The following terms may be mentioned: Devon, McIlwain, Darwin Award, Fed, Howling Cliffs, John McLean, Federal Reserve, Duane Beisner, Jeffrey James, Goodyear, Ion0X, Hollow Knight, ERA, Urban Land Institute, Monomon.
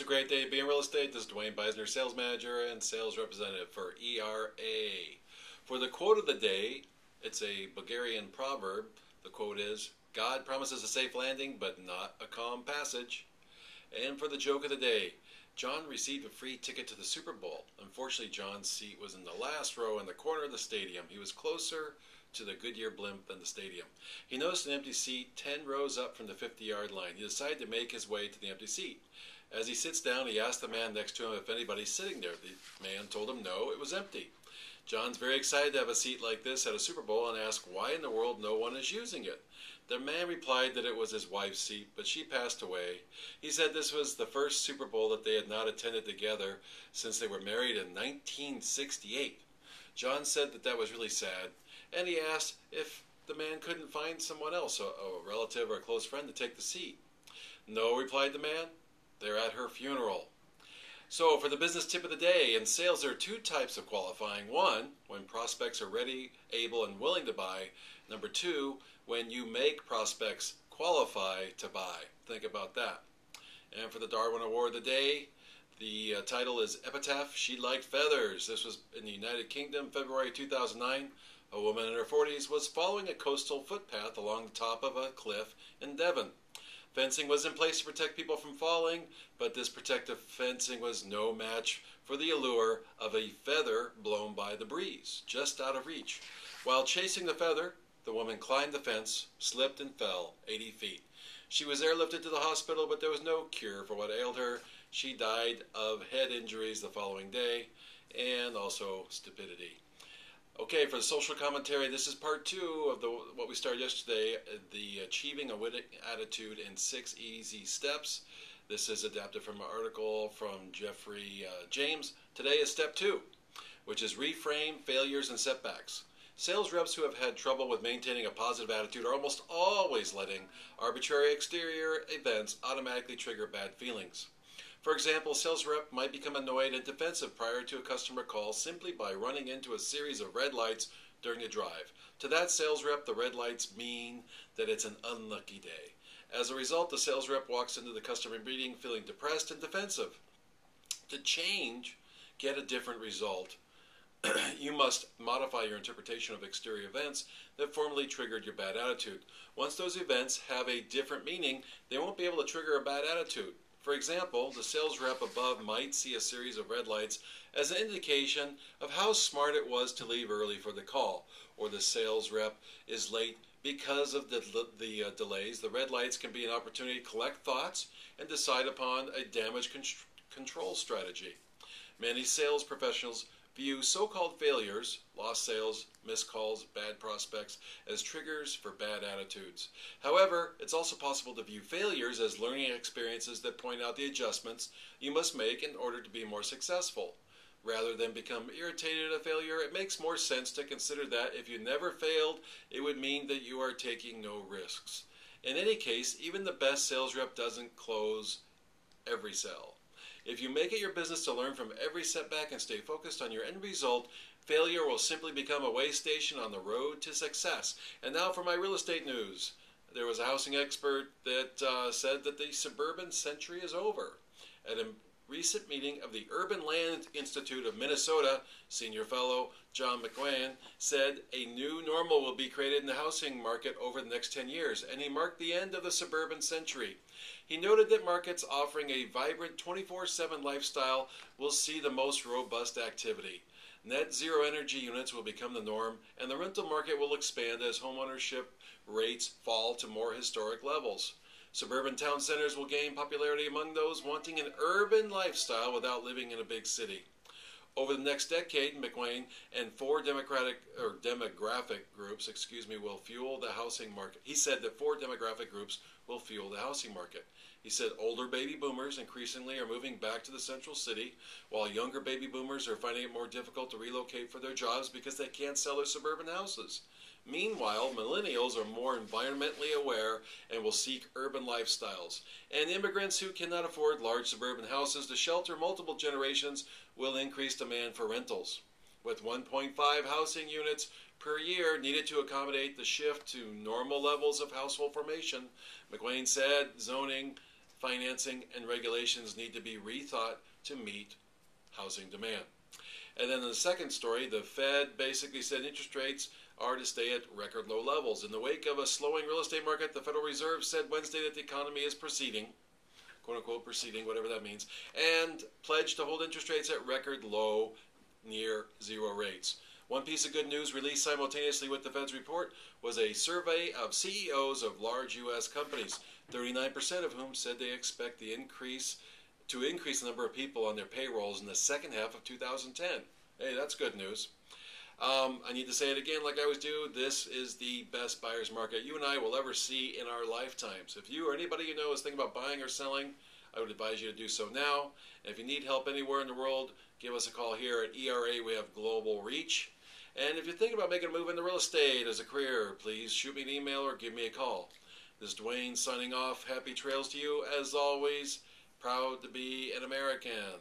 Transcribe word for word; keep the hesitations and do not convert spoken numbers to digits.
It's a great day to be in real estate. This is Duane Beisner, sales manager and sales representative for E R A. For the quote of the day, it's a Bulgarian proverb. The quote is, "God promises a safe landing, but not a calm passage." And for the joke of the day, John received a free ticket to the Super Bowl. Unfortunately, John's seat was in the last row in the corner of the stadium. He was closer to the Goodyear blimp than the stadium. He noticed an empty seat ten rows up from the fifty-yard line. He decided to make his way to the empty seat. As he sits down, he asked the man next to him if anybody's sitting there. The man told him no, it was empty. John's very excited to have a seat like this at a Super Bowl and asked why in the world no one is using it. The man replied that it was his wife's seat, but she passed away. He said this was the first Super Bowl that they had not attended together since they were married in nineteen sixty-eight. John said that that was really sad, and he asked if the man couldn't find someone else, a, a relative or a close friend, to take the seat. "No," replied the man, "they're at her funeral." So for the business tip of the day, in sales there are two types of qualifying. One, when prospects are ready, able, and willing to buy. Number two, when you make prospects qualify to buy. Think about that. And for the Darwin Award of the day, the uh, title is Epitaph, She Liked Feathers. This was in the United Kingdom, February two thousand nine. A woman in her forties was following a coastal footpath along the top of a cliff in Devon. Fencing was in place to protect people from falling, but this protective fencing was no match for the allure of a feather blown by the breeze, just out of reach. While chasing the feather, the woman climbed the fence, slipped, and fell eighty feet. She was airlifted to the hospital, but there was no cure for what ailed her. She died of head injuries the following day, and also stupidity. Okay, for the social commentary, this is part two of the what we started yesterday, the Achieving a Winning Attitude in Six Easy Steps. This is adapted from an article from Jeffrey uh, James. Today is step two, which is reframe failures and setbacks. Sales reps who have had trouble with maintaining a positive attitude are almost always letting arbitrary exterior events automatically trigger bad feelings. For example, a sales rep might become annoyed and defensive prior to a customer call simply by running into a series of red lights during a drive. To that sales rep, the red lights mean that it's an unlucky day. As a result, the sales rep walks into the customer meeting feeling depressed and defensive. To change, get a different result, you must modify your interpretation of exterior events that formerly triggered your bad attitude. Once those events have a different meaning, they won't be able to trigger a bad attitude. For example, the sales rep above might see a series of red lights as an indication of how smart it was to leave early for the call, or the sales rep is late because of the, the uh, delays. The red lights can be an opportunity to collect thoughts and decide upon a damage con- control strategy. Many sales professionals view so-called failures, lost sales, missed calls, bad prospects, as triggers for bad attitudes. However, it's also possible to view failures as learning experiences that point out the adjustments you must make in order to be more successful. Rather than become irritated at a failure, it makes more sense to consider that if you never failed, it would mean that you are taking no risks. In any case, even the best sales rep doesn't close every sale. If you make it your business to learn from every setback and stay focused on your end result, failure will simply become a way station on the road to success. And now for my real estate news. There was a housing expert that uh, said that the suburban century is over. At a recent meeting of the Urban Land Institute of Minnesota, senior fellow John McLean said a new normal will be created in the housing market over the next ten years, and he marked the end of the suburban century. He noted that markets offering a vibrant twenty-four seven lifestyle will see the most robust activity. Net zero energy units will become the norm, and the rental market will expand as homeownership rates fall to more historic levels. Suburban town centers will gain popularity among those wanting an urban lifestyle without living in a big city. Over the next decade, McIlwain and four democratic or demographic groups, excuse me, will fuel the housing market. He said that four demographic groups will fuel the housing market. He said older baby boomers increasingly are moving back to the central city, while younger baby boomers are finding it more difficult to relocate for their jobs because they can't sell their suburban houses. Meanwhile, millennials are more environmentally aware and will seek urban lifestyles. And immigrants who cannot afford large suburban houses to shelter multiple generations will increase demand for rentals. With one point five housing units per year needed to accommodate the shift to normal levels of household formation, McIlwain said zoning financing and regulations need to be rethought to meet housing demand. And then in the second story, the Fed basically said interest rates are to stay at record low levels. In the wake of a slowing real estate market, the Federal Reserve said Wednesday that the economy is proceeding, quote-unquote proceeding, whatever that means, and pledged to hold interest rates at record low, near zero rates. One piece of good news released simultaneously with the Fed's report was a survey of C E Os of large U S companies, thirty-nine percent of whom said they expect the increase to increase the number of people on their payrolls in the second half of two thousand ten. Hey, that's good news. Um, I need to say it again like I always do, this is the best buyer's market you and I will ever see in our lifetimes. If you or anybody you know is thinking about buying or selling, I would advise you to do so now. And if you need help anywhere in the world, give us a call here at E R A. We have global reach. And if you're thinking about making a move into real estate as a career, please shoot me an email or give me a call. This is Duane signing off. Happy trails to you as always. Proud to be an American.